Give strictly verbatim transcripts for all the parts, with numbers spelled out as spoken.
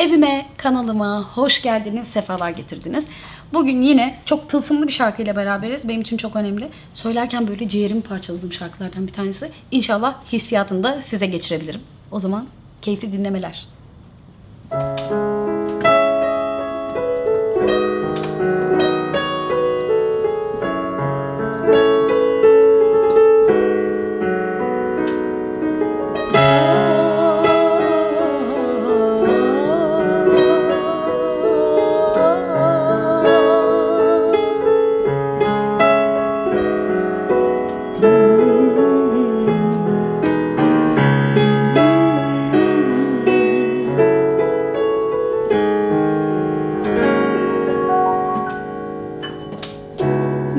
Evime, kanalıma hoş geldiniz, sefalar getirdiniz. Bugün yine çok tılsımlı bir şarkıyla beraberiz. Benim için çok önemli. Söylerken böyle ciğerimi parçaladığım şarkılardan bir tanesi. İnşallah hissiyatını da size geçirebilirim. O zaman keyifli dinlemeler.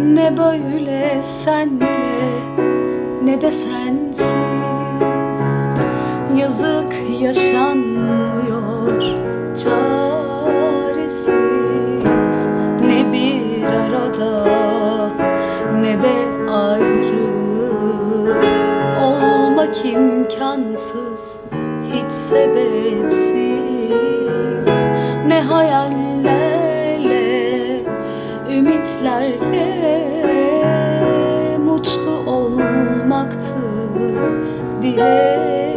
Ne böyle senle, ne de sensiz. Yazık yaşanmıyor, çaresiz. Ne bir arada, ne de ayrı. Olmak imkansız, hiç sebepsiz. Ne hayallerle, ümitlerle mutlu olmaktı dileğimiz.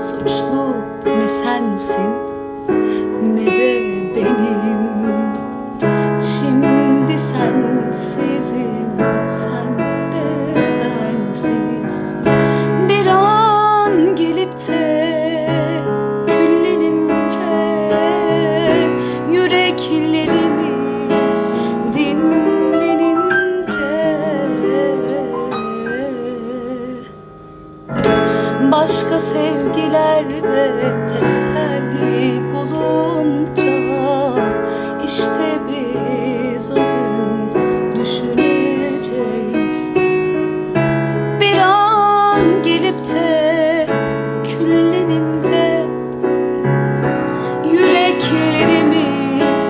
Suçlu ne sensin ne de benim. Şimdi sensizim, sen de bensiz. Bir an gelip de küllenince yürekleri başka sevgilerde teselli bulunca, işte biz o gün düşüneceğiz. Bir an gelip de küllenince yüreklerimiz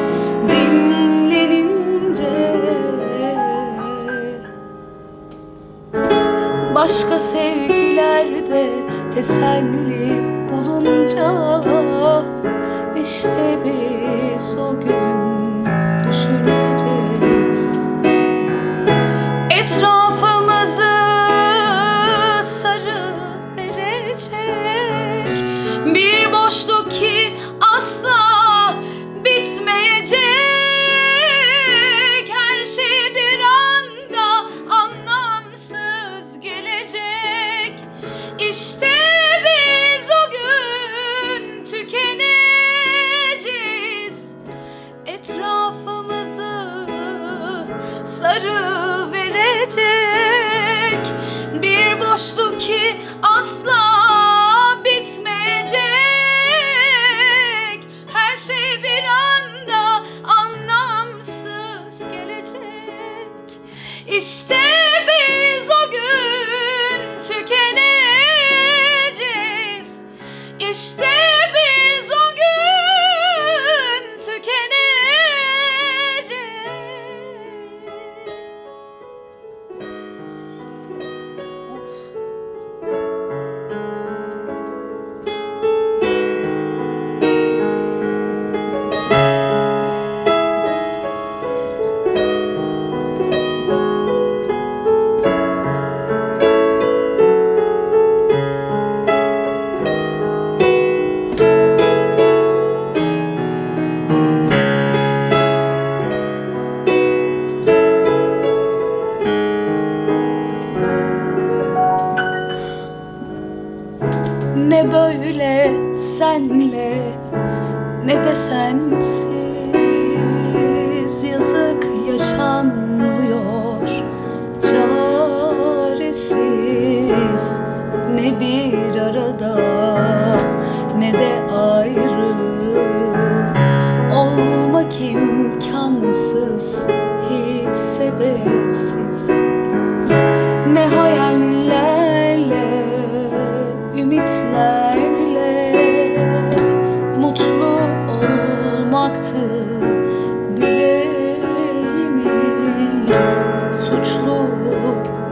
dinlenince, başka sevgilerde teselli bulunca, işte biz o gün düşüneceğiz. Etrafımızı sarı verecek bir boşluk ki asla bitmeyecek. Her şey bir anda anlamsız gelecek. İşte sarı verecek bir boşluk ki asla bitmeyecek. Her şey bir anda anlamsız gelecek. İşte biz o gün tükeneceğiz. İşte biz o gün tükeneceğiz. Ne böyle senle, ne de sensiz. Yazık yaşanmıyor, çaresiz. Ne bir arada, ne de ayrı. Olmak imkansız, hiç sebepsiz. Ne hayaller, ümitlerle mutlu olmaktı dileğimiz. Suçlu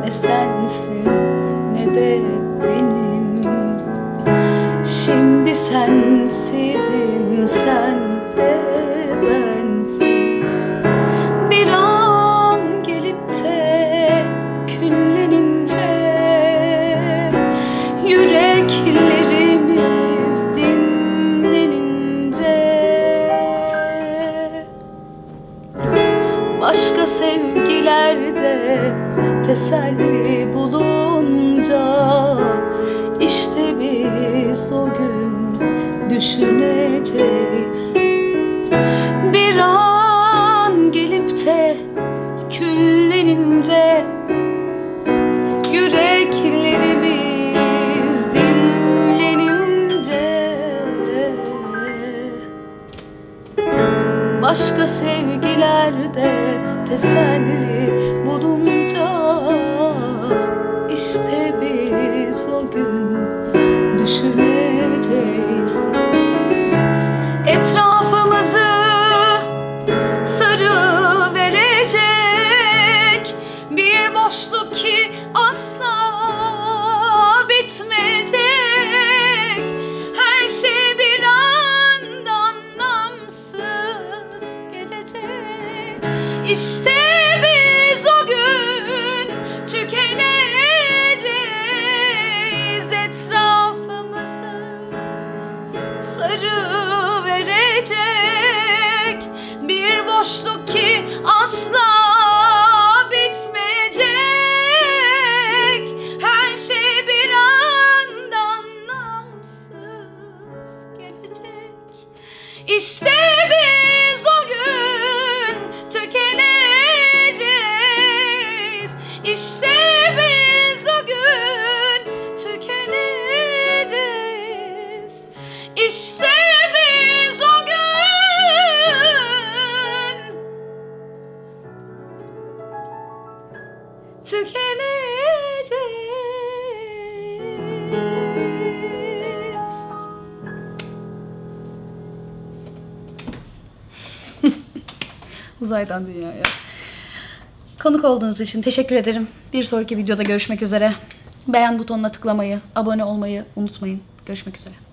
ne sensin ne de benim. Şimdi sen sensizim, sen de bensiz. Bir an gelip de küllenince yüreklerimiz dinlenince başka sevgilerde teselli bulunca işte biz o gün düşüneceğiz. Bir an gelip de küllenince yüreklerimiz dinlenince başka sevgilerde teselli bulunca işte biz o gün düşüneceğiz. Etrafımızı sarı verecek bir boşluk ki asla bitmeyecek. Her şey bir anda anlamsız gelecek. İşte biz o gün tükeneceğiz. Etrafımızı sarı bir boşluk ki asla bitmeyecek. Her şey bir anda anlamsız gelecek. İşte biz o gün tükeneceğiz. İşte biz o gün tükeneceğiz. İşte tükeneceğiz. Uzaydan dünyaya. Konuk olduğunuz için teşekkür ederim. Bir sonraki videoda görüşmek üzere. Beğen butonuna tıklamayı, abone olmayı unutmayın. Görüşmek üzere.